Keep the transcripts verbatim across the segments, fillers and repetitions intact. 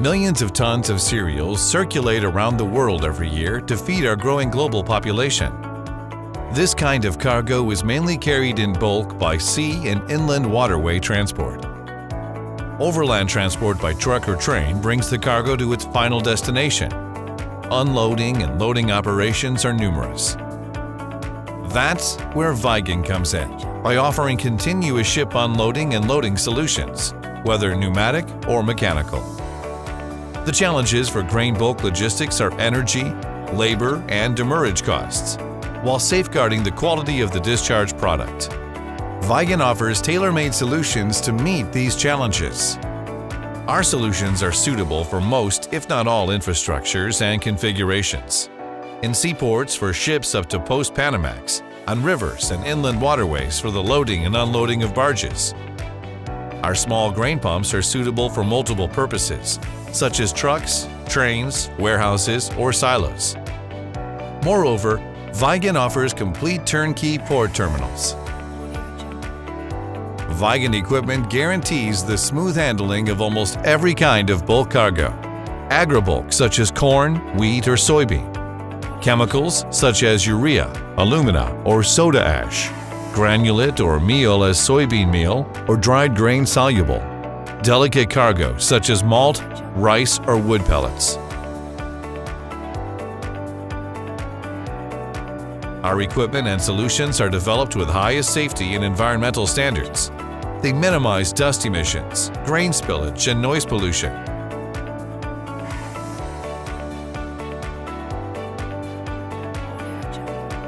Millions of tons of cereals circulate around the world every year to feed our growing global population. This kind of cargo is mainly carried in bulk by sea and inland waterway transport. Overland transport by truck or train brings the cargo to its final destination. Unloading and loading operations are numerous. That's where VIGAN comes in, by offering continuous ship unloading and loading solutions, whether pneumatic or mechanical. The challenges for grain bulk logistics are energy, labor, and demurrage costs, while safeguarding the quality of the discharge product. VIGAN offers tailor-made solutions to meet these challenges. Our solutions are suitable for most, if not all, infrastructures and configurations. In seaports for ships up to Post Panamax, on rivers and inland waterways for the loading and unloading of barges. Our small grain pumps are suitable for multiple purposes, such as trucks, trains, warehouses, or silos. Moreover, VIGAN offers complete turnkey port terminals. VIGAN equipment guarantees the smooth handling of almost every kind of bulk cargo. Agribulk such as corn, wheat, or soybean. Chemicals such as urea, alumina, or soda ash. Granulate or meal as soybean meal or dried grain soluble. Delicate cargo such as malt, rice, or wood pellets. Our equipment and solutions are developed with highest safety and environmental standards. They minimize dust emissions, grain spillage, and noise pollution.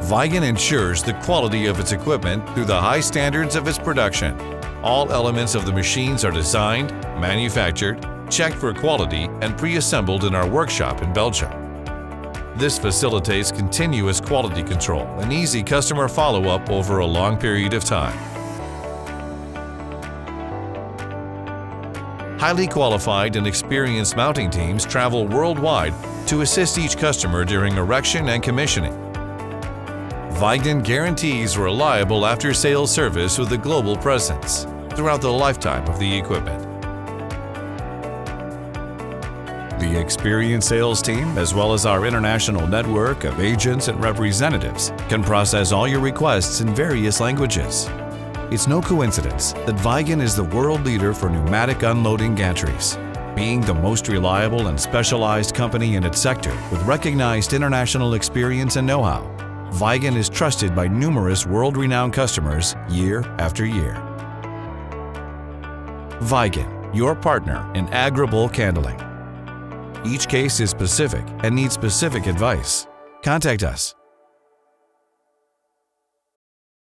VIGAN ensures the quality of its equipment through the high standards of its production. All elements of the machines are designed, manufactured, checked for quality, and pre-assembled in our workshop in Belgium. This facilitates continuous quality control and easy customer follow-up over a long period of time. Highly qualified and experienced mounting teams travel worldwide to assist each customer during erection and commissioning. VIGAN guarantees reliable after-sales service with a global presence throughout the lifetime of the equipment. The experienced sales team, as well as our international network of agents and representatives, can process all your requests in various languages. It's no coincidence that VIGAN is the world leader for pneumatic unloading gantries, being the most reliable and specialized company in its sector with recognized international experience and know-how. VIGAN is trusted by numerous world-renowned customers year after year. VIGAN, your partner in agribulk handling. Each case is specific and needs specific advice. Contact us.